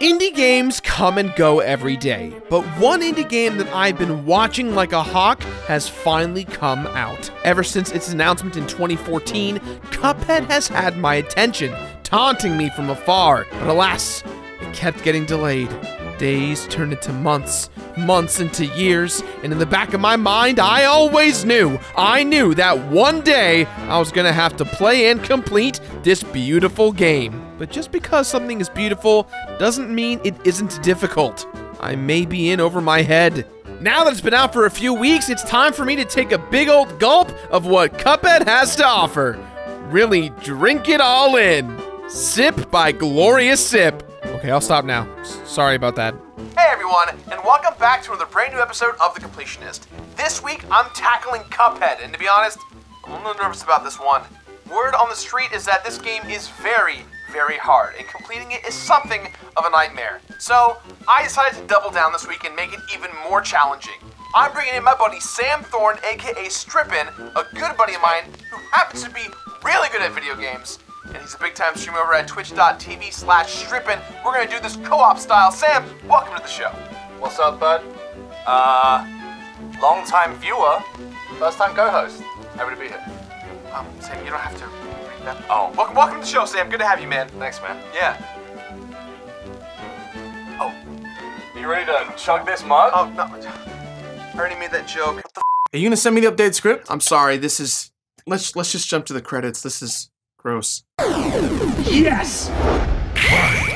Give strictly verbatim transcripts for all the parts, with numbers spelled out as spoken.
Indie games come and go every day, but one indie game that I've been watching like a hawk has finally come out. Ever since its announcement in twenty fourteen, Cuphead has had my attention, taunting me from afar, but alas, it kept getting delayed. Days turned into months, months into years, and in the back of my mind, I always knew, I knew that one day I was gonna have to play and complete this beautiful game. But just because something is beautiful doesn't mean it isn't difficult. I may be in over my head. Now that it's been out for a few weeks, it's time for me to take a big old gulp of what Cuphead has to offer. Really drink it all in. Sip by Glorious Sip. Okay, I'll stop now. S- sorry about that. Hey everyone, and welcome back to another brand new episode of The Completionist. This week, I'm tackling Cuphead, and to be honest, I'm a little nervous about this one. Word on the street is that this game is very, very hard, and completing it is something of a nightmare. So I decided to double down this week and make it even more challenging. I'm bringing in my buddy Sam Thorne, aka Strippin, a good buddy of mine who happens to be really good at video games, and he's a big-time streamer over at twitch dot t v slash strippin. We're gonna do this co-op style. Sam, welcome to the show. What's up, bud? Uh, long-time viewer, first-time co-host. Happy to be here. Um, Sam, you don't have to. Oh, welcome, welcome to the show, Sam. Good to have you, man. Thanks, man. Yeah. Oh. Are you ready to chug this mug? Oh, no. I already made that joke. What the f? Are you gonna send me the updated script? I'm sorry, this is... Let's, let's just jump to the credits. This is gross. Yes! Right.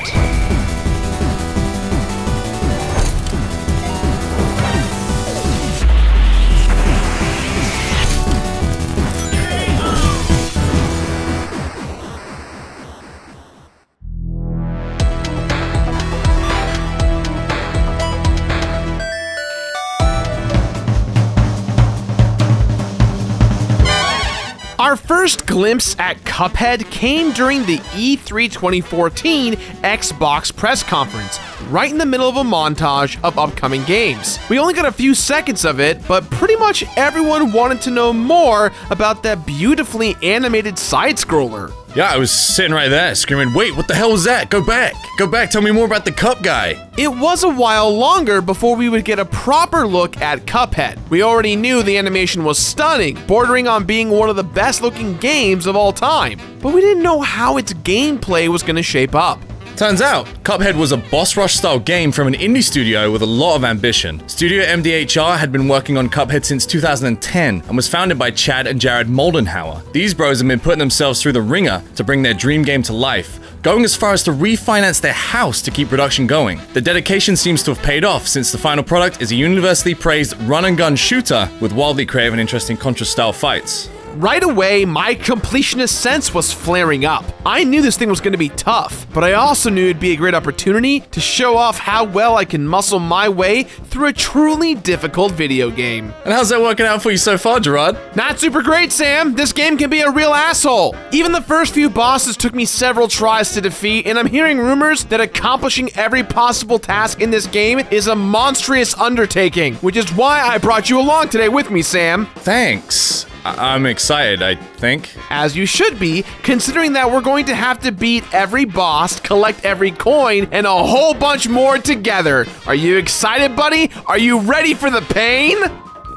Our first glimpse at Cuphead came during the E three twenty fourteen Xbox press conference, right in the middle of a montage of upcoming games. We only got a few seconds of it, but pretty much everyone wanted to know more about that beautifully animated side-scroller. Yeah, I was sitting right there screaming, wait, what the hell was that? Go back, go back, tell me more about the cup guy. It was a while longer before we would get a proper look at Cuphead. We already knew the animation was stunning, bordering on being one of the best looking games of all time, but we didn't know how its gameplay was gonna shape up. Turns out, Cuphead was a boss rush style game from an indie studio with a lot of ambition. Studio M D H R had been working on Cuphead since two thousand ten and was founded by Chad and Jared Moldenhauer. These bros have been putting themselves through the ringer to bring their dream game to life, going as far as to refinance their house to keep production going. The dedication seems to have paid off since the final product is a universally praised run and gun shooter with wildly creative and interesting Contra style fights. Right away, my completionist sense was flaring up. I knew this thing was going to be tough, but I also knew it'd be a great opportunity to show off how well I can muscle my way through a truly difficult video game. And how's that working out for you so far, Jirard? Not super great, Sam. This game can be a real asshole. Even the first few bosses took me several tries to defeat, and I'm hearing rumors that accomplishing every possible task in this game is a monstrous undertaking, which is why I brought you along today with me, Sam. Thanks. I'm excited, I think. As you should be, considering that we're going to have to beat every boss, collect every coin, and a whole bunch more together. Are you excited, buddy? Are you ready for the pain?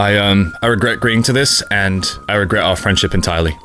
I, um, I regret agreeing to this, and I regret our friendship entirely.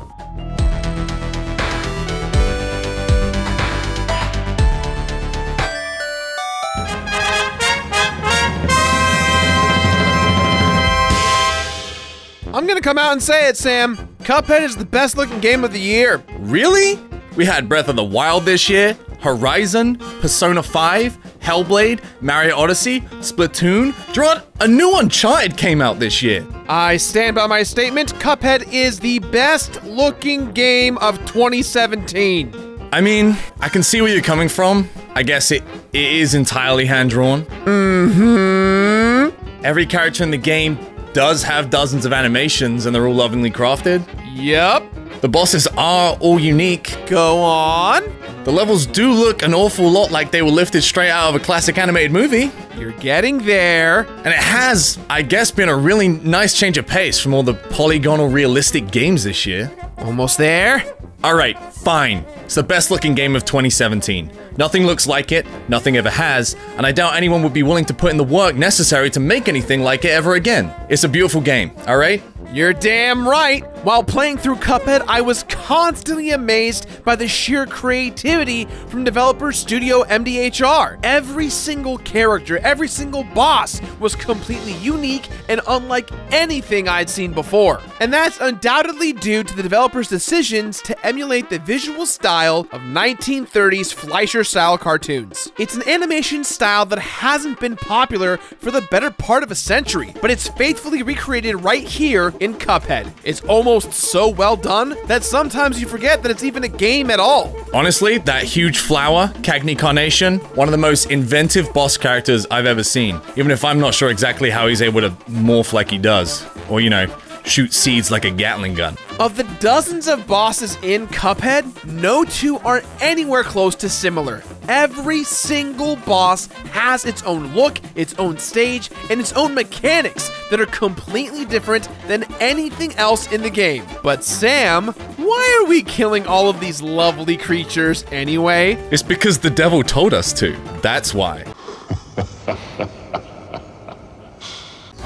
I'm gonna come out and say it, Sam. Cuphead is the best looking game of the year. Really? We had Breath of the Wild this year, Horizon, Persona five, Hellblade, Mario Odyssey, Splatoon. Jirard, a new Uncharted came out this year. I stand by my statement. Cuphead is the best looking game of twenty seventeen. I mean, I can see where you're coming from. I guess it, it is entirely hand-drawn. Mm-hmm. Every character in the game does have dozens of animations and they're all lovingly crafted. Yep. The bosses are all unique. Go on. The levels do look an awful lot like they were lifted straight out of a classic animated movie. You're getting there. And it has, I guess, been a really nice change of pace from all the polygonal realistic games this year. Almost there. All right, fine. It's the best looking game of twenty seventeen. Nothing looks like it, nothing ever has, and I doubt anyone would be willing to put in the work necessary to make anything like it ever again. It's a beautiful game, alright? You're damn right! While playing through Cuphead, I was constantly amazed by the sheer creativity from developer Studio M D H R. Every single character, every single boss was completely unique and unlike anything I'd seen before. And that's undoubtedly due to the developer's decisions to emulate the visual style of nineteen thirties Fleischer-style cartoons. It's an animation style that hasn't been popular for the better part of a century, but it's faithfully recreated right here in Cuphead. It's almost so well done that sometimes you forget that it's even a game at all. Honestly, that huge flower, Cagney Carnation, one of the most inventive boss characters I've ever seen, even if I'm not sure exactly how he's able to morph like he does, or you know, shoot seeds like a Gatling gun. Of the dozens of bosses in Cuphead, no two are anywhere close to similar. Every single boss has its own look, its own stage, and its own mechanics that are completely different than anything else in the game. But Sam, why are we killing all of these lovely creatures anyway? It's because the devil told us to. That's why.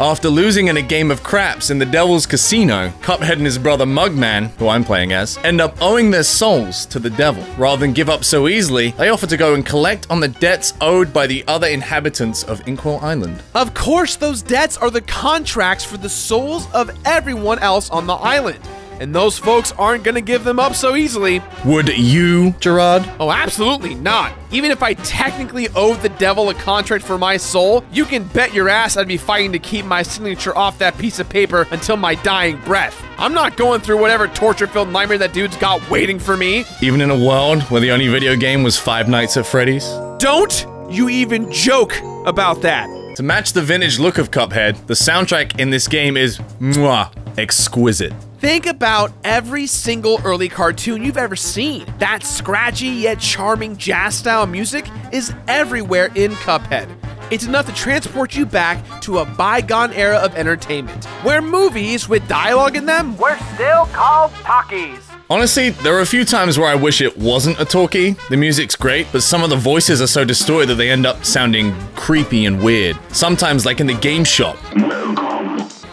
After losing in a game of craps in the Devil's Casino, Cuphead and his brother Mugman, who I'm playing as, end up owing their souls to the devil. Rather than give up so easily, they offer to go and collect on the debts owed by the other inhabitants of Inkwell Island. Of course, those debts are the contracts for the souls of everyone else on the island. And those folks aren't gonna give them up so easily. Would you, Jirard? Oh, absolutely not. Even if I technically owed the devil a contract for my soul, you can bet your ass I'd be fighting to keep my signature off that piece of paper until my dying breath. I'm not going through whatever torture-filled nightmare that dude's got waiting for me. Even in a world where the only video game was Five Nights at Freddy's? Don't you even joke about that. To match the vintage look of Cuphead, the soundtrack in this game is mwah, exquisite. Think about every single early cartoon you've ever seen. That scratchy yet charming jazz-style music is everywhere in Cuphead. It's enough to transport you back to a bygone era of entertainment, where movies with dialogue in them were still called talkies. Honestly, there are a few times where I wish it wasn't a talkie. The music's great, but some of the voices are so distorted that they end up sounding creepy and weird. Sometimes like in the game shop.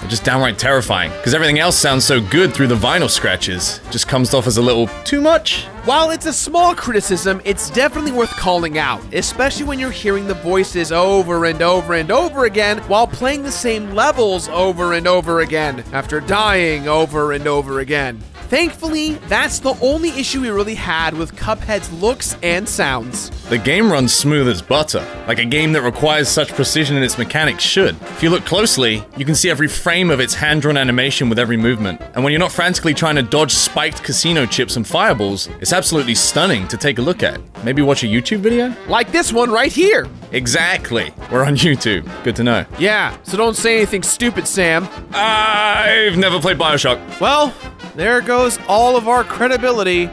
Just downright terrifying, because everything else sounds so good through the vinyl scratches. Just comes off as a little too much. While it's a small criticism, it's definitely worth calling out, especially when you're hearing the voices over and over and over again while playing the same levels over and over again, after dying over and over again. Thankfully, that's the only issue we really had with Cuphead's looks and sounds. The game runs smooth as butter, like a game that requires such precision in its mechanics should. If you look closely, you can see every frame of its hand-drawn animation with every movement. And when you're not frantically trying to dodge spiked casino chips and fireballs, it's absolutely stunning to take a look at. Maybe watch a YouTube video? Like this one right here! Exactly. We're on YouTube. Good to know. Yeah, so don't say anything stupid, Sam. I've never played BioShock. Well, there goes all of our credibility.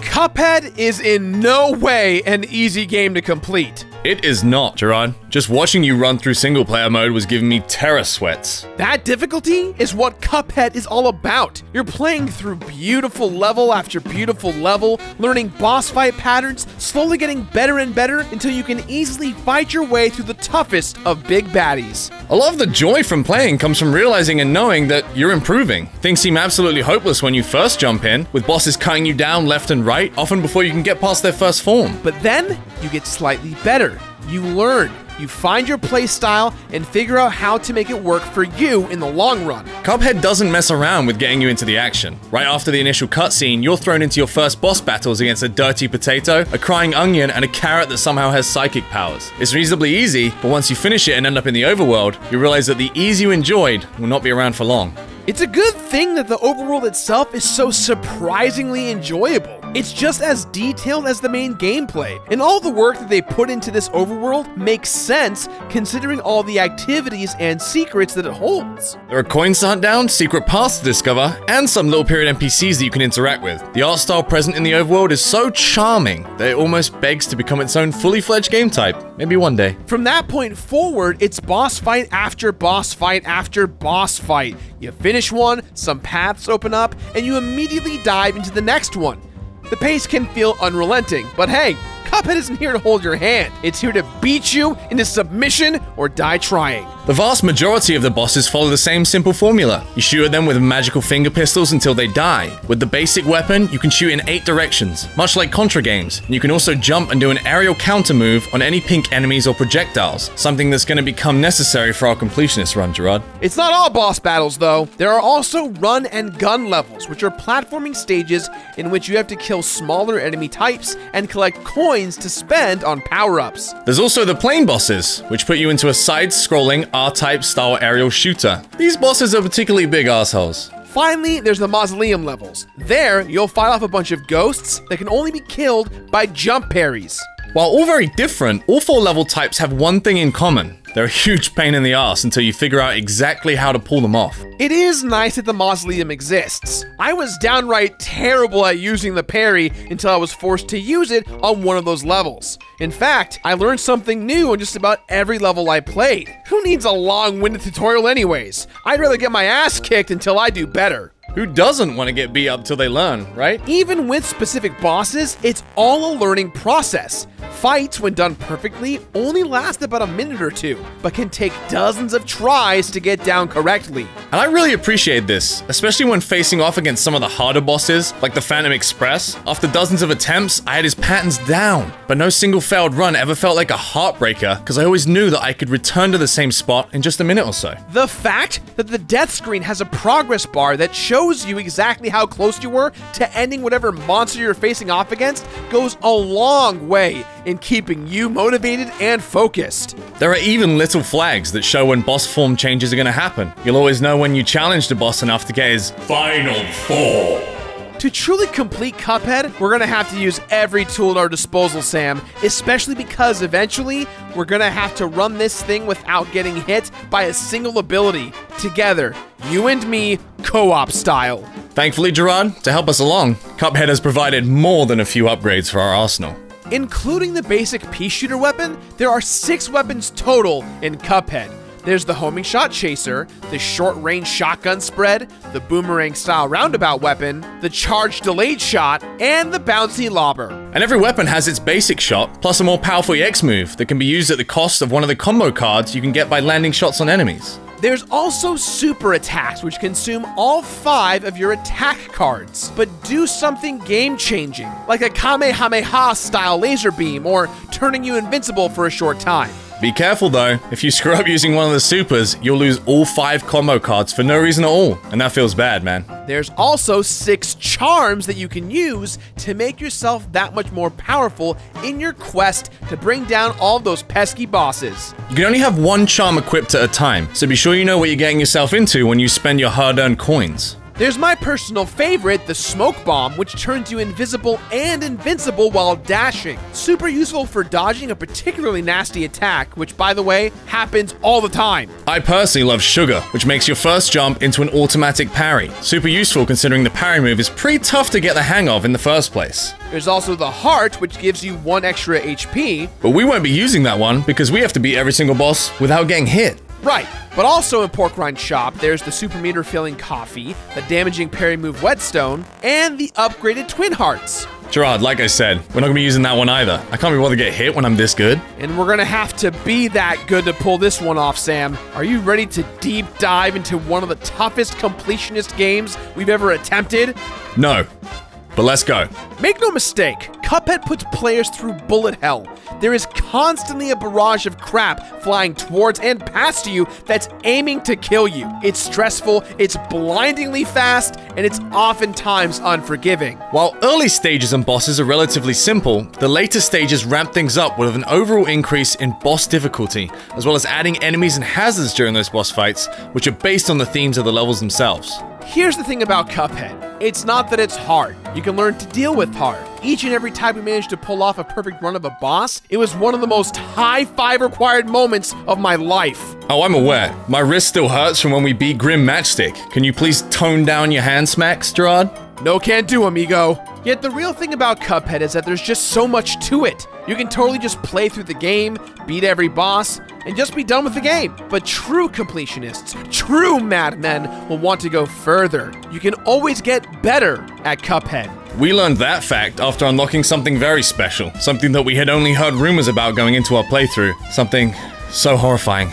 Cuphead is in no way an easy game to complete. It is not, Jirard. Just watching you run through single player mode was giving me terror sweats. That difficulty is what Cuphead is all about. You're playing through beautiful level after beautiful level, learning boss fight patterns, slowly getting better and better until you can easily fight your way through the toughest of big baddies. A lot of the joy from playing comes from realizing and knowing that you're improving. Things seem absolutely hopeless when you first jump in, with bosses cutting you down left and right, often before you can get past their first form. But then you get slightly better. You learn, you find your play style, and figure out how to make it work for you in the long run. Cuphead doesn't mess around with getting you into the action. Right after the initial cutscene, you're thrown into your first boss battles against a dirty potato, a crying onion, and a carrot that somehow has psychic powers. It's reasonably easy, but once you finish it and end up in the overworld, you realize that the ease you enjoyed will not be around for long. It's a good thing that the overworld itself is so surprisingly enjoyable. It's just as detailed as the main gameplay, and all the work that they put into this overworld makes sense considering all the activities and secrets that it holds. There are coins to hunt down, secret paths to discover, and some little period N P Cs that you can interact with. The art style present in the overworld is so charming that it almost begs to become its own fully fledged game type, maybe one day. From that point forward, it's boss fight after boss fight after boss fight. You finish one, some paths open up, and you immediately dive into the next one. The pace can feel unrelenting, but hey, Cuphead isn't here to hold your hand. It's here to beat you into submission or die trying. The vast majority of the bosses follow the same simple formula. You shoot at them with magical finger pistols until they die. With the basic weapon, you can shoot in eight directions, much like Contra games. You can also jump and do an aerial counter move on any pink enemies or projectiles, something that's going to become necessary for our completionist run, Jirard. It's not all boss battles, though. There are also run and gun levels, which are platforming stages in which you have to kill smaller enemy types and collect coins to spend on power-ups. There's also the plane bosses, which put you into a side-scrolling R-type style aerial shooter. These bosses are particularly big assholes. Finally, there's the mausoleum levels. There, you'll fight off a bunch of ghosts that can only be killed by jump parries. While all very different, all four level types have one thing in common. They're a huge pain in the ass until you figure out exactly how to pull them off. It is nice that the mausoleum exists. I was downright terrible at using the parry until I was forced to use it on one of those levels. In fact, I learned something new on just about every level I played. Who needs a long-winded tutorial anyways? I'd rather get my ass kicked until I do better. Who doesn't want to get beat up till they learn, right? Even with specific bosses, it's all a learning process. Fights, when done perfectly, only last about a minute or two, but can take dozens of tries to get down correctly. And I really appreciate this, especially when facing off against some of the harder bosses, like the Phantom Express. After dozens of attempts, I had his patterns down, but no single failed run ever felt like a heartbreaker, because I always knew that I could return to the same spot in just a minute or so. The fact that the death screen has a progress bar that shows shows you exactly how close you were to ending whatever monster you're facing off against goes a long way in keeping you motivated and focused. There are even little flags that show when boss form changes are going to happen. You'll always know when you challenge the boss enough to get his final form. To truly complete Cuphead, we're going to have to use every tool at our disposal, Sam, especially because eventually we're going to have to run this thing without getting hit by a single ability, together, you and me, co-op style. Thankfully, Jirard, to help us along, Cuphead has provided more than a few upgrades for our arsenal. Including the basic pea shooter weapon, there are six weapons total in Cuphead. There's the homing shot chaser, the short-range shotgun spread, the boomerang-style roundabout weapon, the charged delayed shot, and the bouncy lobber. And every weapon has its basic shot, plus a more powerful E X move that can be used at the cost of one of the combo cards you can get by landing shots on enemies. There's also super attacks, which consume all five of your attack cards, but do something game-changing, like a Kamehameha-style laser beam or turning you invincible for a short time. Be careful though, if you screw up using one of the supers, you'll lose all five combo cards for no reason at all, and that feels bad, man. There's also six charms that you can use to make yourself that much more powerful in your quest to bring down all those pesky bosses. You can only have one charm equipped at a time, so be sure you know what you're getting yourself into when you spend your hard-earned coins. There's my personal favorite, the smoke bomb, which turns you invisible and invincible while dashing. Super useful for dodging a particularly nasty attack, which by the way, happens all the time. I personally love sugar, which makes your first jump into an automatic parry. Super useful considering the parry move is pretty tough to get the hang of in the first place. There's also the heart, which gives you one extra H P. But we won't be using that one because we have to beat every single boss without getting hit. Right, but also in Pork Rind Shop, there's the super meter filling coffee, the damaging parry move whetstone, and the upgraded twin hearts. Jirard, like I said, we're not gonna be using that one either. I can't be bothered to get hit when I'm this good. And we're gonna have to be that good to pull this one off, Sam. Are you ready to deep dive into one of the toughest completionist games we've ever attempted? No. But let's go. Make no mistake, Cuphead puts players through bullet hell. There is constantly a barrage of crap flying towards and past you that's aiming to kill you. It's stressful, it's blindingly fast, and it's oftentimes unforgiving. While early stages and bosses are relatively simple, the later stages ramp things up with an overall increase in boss difficulty, as well as adding enemies and hazards during those boss fights, which are based on the themes of the levels themselves. Here's the thing about Cuphead. It's not that it's hard. You can learn to deal with hard. Each and every time we managed to pull off a perfect run of a boss, it was one of the most high five required moments of my life. Oh, I'm aware. My wrist still hurts from when we beat Grim Matchstick. Can you please tone down your hand smacks, Jirard? No, can't do, amigo. Yet the real thing about Cuphead is that there's just so much to it. You can totally just play through the game, beat every boss, and just be done with the game. But true completionists, true madmen, will want to go further. You can always get better at Cuphead. We learned that fact after unlocking something very special, something that we had only heard rumors about going into our playthrough. Something so horrifying.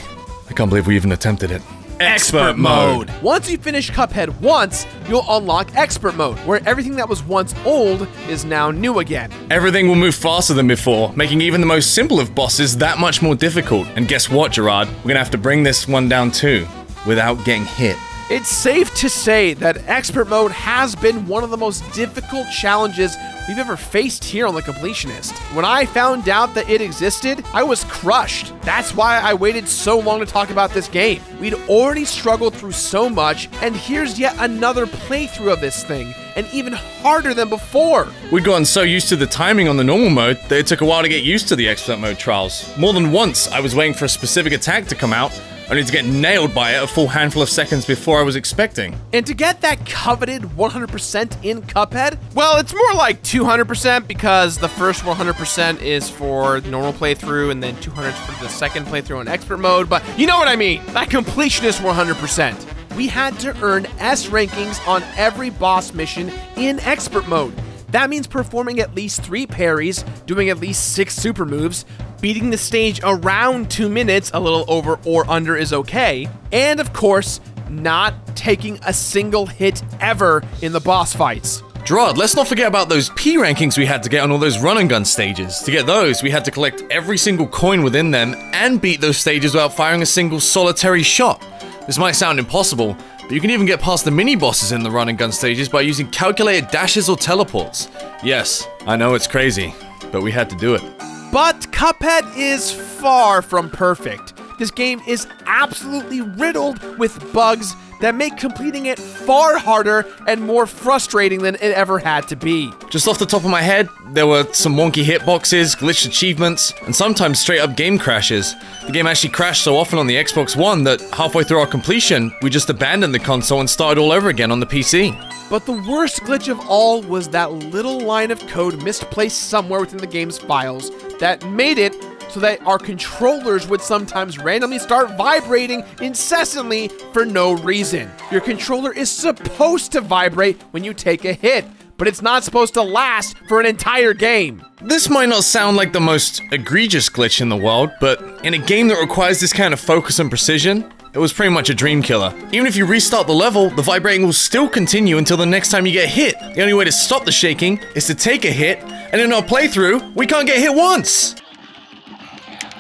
I can't believe we even attempted it. Expert mode. Once you finish Cuphead once, you'll unlock expert mode, where everything that was once old is now new again. Everything will move faster than before, making even the most simple of bosses that much more difficult. And guess what, Jirard? We're gonna have to bring this one down too, without getting hit. It's safe to say that expert mode has been one of the most difficult challenges we've ever faced here on The Completionist. When I found out that it existed, I was crushed. That's why I waited so long to talk about this game. We'd already struggled through so much, and here's yet another playthrough of this thing, and even harder than before. We'd gotten so used to the timing on the normal mode that it took a while to get used to the expert mode trials. More than once, I was waiting for a specific attack to come out, only to get nailed by it a full handful of seconds before I was expecting. And to get that coveted one hundred percent in Cuphead? Well, it's more like two hundred percent because the first one hundred percent is for the normal playthrough and then two hundred for the second playthrough in expert mode, but you know what I mean. That completionist one hundred percent. We had to earn S rankings on every boss mission in expert mode. That means performing at least three parries, doing at least six super moves, beating the stage around two minutes, a little over or under is okay, and of course, not taking a single hit ever in the boss fights. Jirard, let's not forget about those P rankings we had to get on all those run and gun stages. To get those, we had to collect every single coin within them and beat those stages without firing a single solitary shot. This might sound impossible, but you can even get past the mini-bosses in the run and gun stages by using calculated dashes or teleports. Yes, I know it's crazy, but we had to do it. But Cuphead is far from perfect. This game is absolutely riddled with bugs that make completing it far harder and more frustrating than it ever had to be. Just off the top of my head, there were some wonky hitboxes, glitched achievements, and sometimes straight up game crashes. The game actually crashed so often on the Xbox One that halfway through our completion, we just abandoned the console and started all over again on the P C. But the worst glitch of all was that little line of code misplaced somewhere within the game's files that made it so that our controllers would sometimes randomly start vibrating incessantly for no reason. Your controller is supposed to vibrate when you take a hit, but it's not supposed to last for an entire game. This might not sound like the most egregious glitch in the world, but in a game that requires this kind of focus and precision, it was pretty much a dream killer. Even if you restart the level, the vibrating will still continue until the next time you get hit. The only way to stop the shaking is to take a hit, and in our playthrough, we can't get hit once!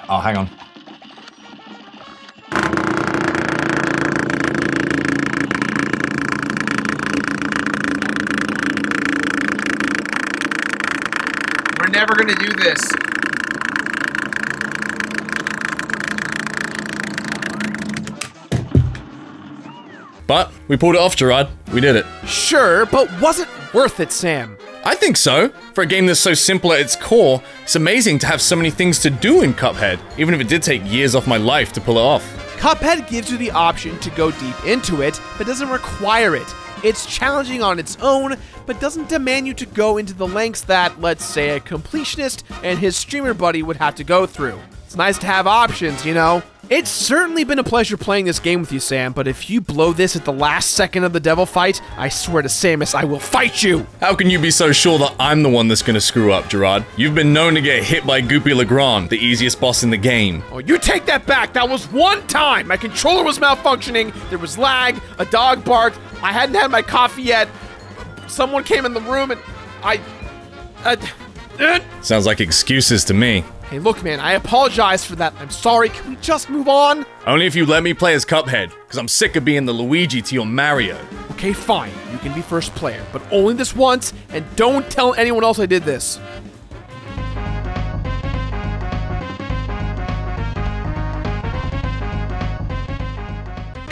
Oh, hang on. We're never gonna do this. But we pulled it off, Jirard. We did it. Sure, but was it worth it, Sam? I think so. For a game that's so simple at its core, it's amazing to have so many things to do in Cuphead, even if it did take years off my life to pull it off. Cuphead gives you the option to go deep into it, but doesn't require it. It's challenging on its own, but doesn't demand you to go into the lengths that, let's say, a completionist and his streamer buddy would have to go through. It's nice to have options, you know? It's certainly been a pleasure playing this game with you, Sam, but if you blow this at the last second of the devil fight, I swear to Samus, I will fight you! How can you be so sure that I'm the one that's gonna screw up, Jirard? You've been known to get hit by Goopy Legrand, the easiest boss in the game. Oh, you take that back! That was one time! My controller was malfunctioning, there was lag, a dog barked, I hadn't had my coffee yet, someone came in the room and I... Uh, uh. Sounds like excuses to me. Hey, look, man, I apologize for that. I'm sorry. Can we just move on? Only if you let me play as Cuphead, because I'm sick of being the Luigi to your Mario. Okay, fine. You can be first player, but only this once, and don't tell anyone else I did this.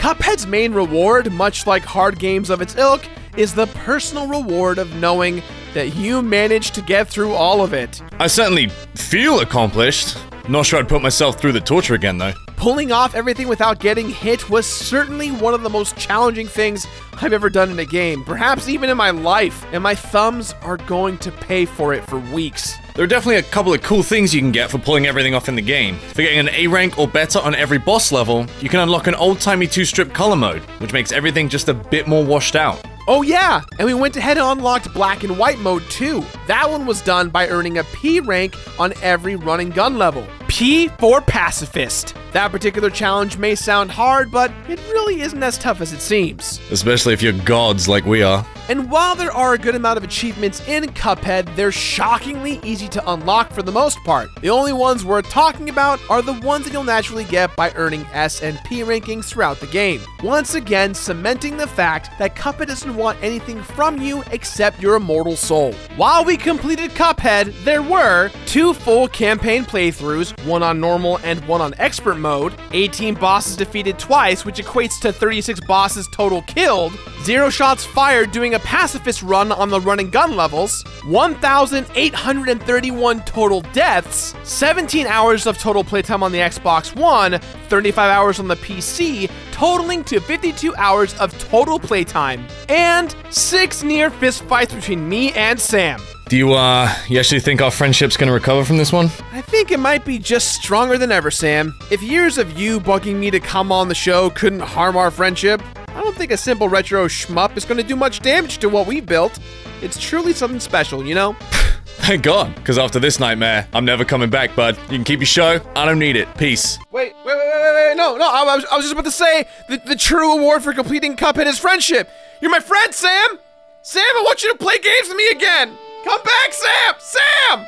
Cuphead's main reward, much like hard games of its ilk, is the personal reward of knowing that you managed to get through all of it. I certainly feel accomplished. Not sure I'd put myself through the torture again, though. Pulling off everything without getting hit was certainly one of the most challenging things I've ever done in a game, perhaps even in my life, and my thumbs are going to pay for it for weeks. There are definitely a couple of cool things you can get for pulling everything off in the game. For getting an A rank or better on every boss level, you can unlock an old-timey two-strip color mode, which makes everything just a bit more washed out. Oh yeah, and we went ahead and unlocked black and white mode too. That one was done by earning a P rank on every run and gun level. P for pacifist. That particular challenge may sound hard, but it really isn't as tough as it seems. Especially if you're gods like we are. And while there are a good amount of achievements in Cuphead, they're shockingly easy to unlock for the most part. The only ones worth talking about are the ones that you'll naturally get by earning S and P rankings throughout the game. Once again, cementing the fact that Cuphead doesn't want anything from you except your immortal soul. While we completed Cuphead, there were two full campaign playthroughs, one on normal and one on expert mode, eighteen bosses defeated twice, which equates to thirty-six bosses total killed, zero shots fired doing a pacifist run on the run and gun levels, one thousand eight hundred thirty-one total deaths, seventeen hours of total playtime on the Xbox One, thirty-five hours on the P C, totaling to fifty-two hours of total playtime, and six near fist fights between me and Sam. Do you, uh, you actually think our friendship's gonna recover from this one? I think it might be just stronger than ever, Sam. If years of you bugging me to come on the show couldn't harm our friendship, I don't think a simple retro shmup is going to do much damage to what we built. It's truly something special, you know? Thank God, because after this nightmare, I'm never coming back, bud. You can keep your show. I don't need it. Peace. Wait, wait, wait, wait, wait, no, no, I was, I was just about to say that the true award for completing Cuphead is friendship. You're my friend, Sam! Sam, I want you to play games with me again! Come back, Sam! Sam!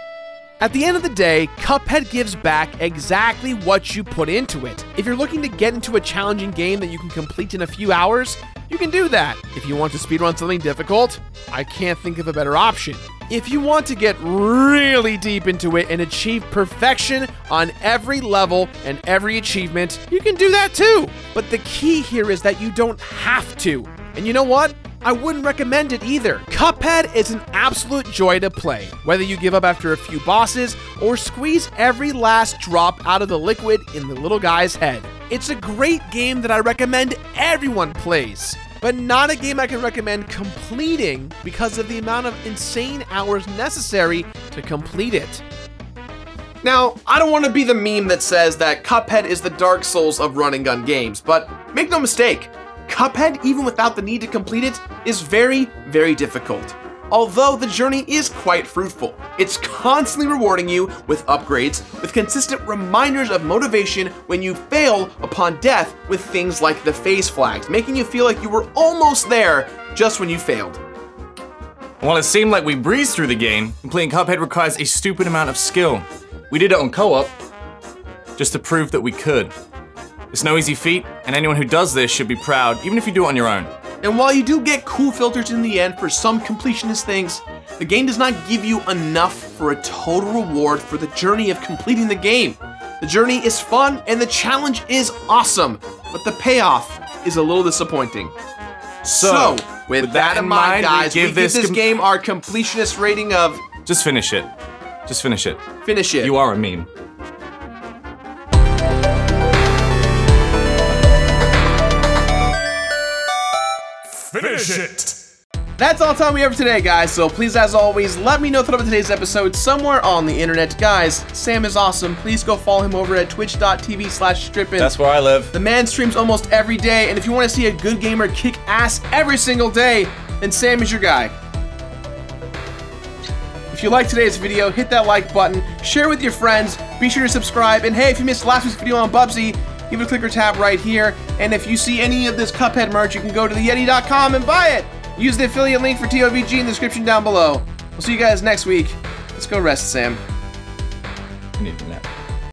At the end of the day, Cuphead gives back exactly what you put into it. If you're looking to get into a challenging game that you can complete in a few hours, you can do that. If you want to speedrun something difficult, I can't think of a better option. If you want to get really deep into it and achieve perfection on every level and every achievement, you can do that too. But the key here is that you don't have to. And you know what? I wouldn't recommend it either. Cuphead is an absolute joy to play. Whether you give up after a few bosses or squeeze every last drop out of the liquid in the little guy's head. It's a great game that I recommend everyone plays, but not a game I can recommend completing because of the amount of insane hours necessary to complete it. Now, I don't want to be the meme that says that Cuphead is the Dark Souls of run and gun games, but make no mistake, Cuphead, even without the need to complete it, is very, very difficult. Although the journey is quite fruitful, it's constantly rewarding you with upgrades, with consistent reminders of motivation when you fail upon death with things like the phase flags, making you feel like you were almost there just when you failed. While it seemed like we breezed through the game, playing Cuphead requires a stupid amount of skill. We did it on co-op just to prove that we could. It's no easy feat, and anyone who does this should be proud, even if you do it on your own. And while you do get cool filters in the end for some completionist things, the game does not give you enough for a total reward for the journey of completing the game. The journey is fun, and the challenge is awesome, but the payoff is a little disappointing. So, so with, with that, that in mind, mind guys, we give, we this, give this game our completionist rating of... Just finish it. Just finish it. Finish it. You are a meme. Finish it! That's all the time we have for today, guys, so please, as always, let me know throughout today's episode somewhere on the internet. Guys, Sam is awesome. Please go follow him over at twitch.tv slash strippin. That's where I live. The man streams almost every day, and if you want to see a good gamer kick ass every single day, then Sam is your guy. If you liked today's video, hit that like button, share with your friends, be sure to subscribe, and hey, if you missed last week's video on Bubsy, give it a click or tap right here, and if you see any of this Cuphead merch, you can go to the yeti dot com and buy it! Use the affiliate link for T O V G in the description down below. We'll see you guys next week. Let's go rest, Sam. I need a nap.